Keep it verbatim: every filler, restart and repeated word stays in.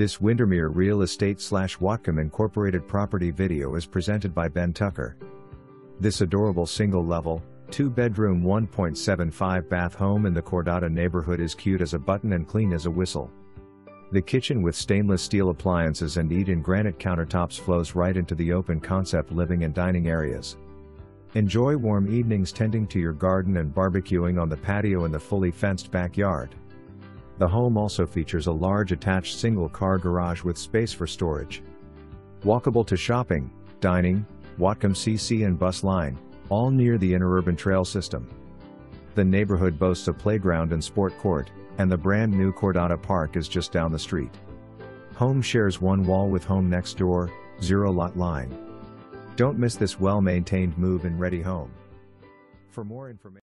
This Windermere Real Estate slash Whatcom Incorporated property video is presented by Ben Tucker. This adorable single-level, two-bedroom one point seven five bath home in the Cordata neighborhood is cute as a button and clean as a whistle. The kitchen with stainless steel appliances and Eden granite countertops flows right into the open concept living and dining areas. Enjoy warm evenings tending to your garden and barbecuing on the patio in the fully fenced backyard. The home also features a large attached single-car garage with space for storage. Walkable to shopping, dining, Whatcom C C and bus line, all near the interurban trail system. The neighborhood boasts a playground and sport court, and the brand new Cordata Park is just down the street. Home shares one wall with home next door, zero lot line. Don't miss this well-maintained move-in ready home. For more information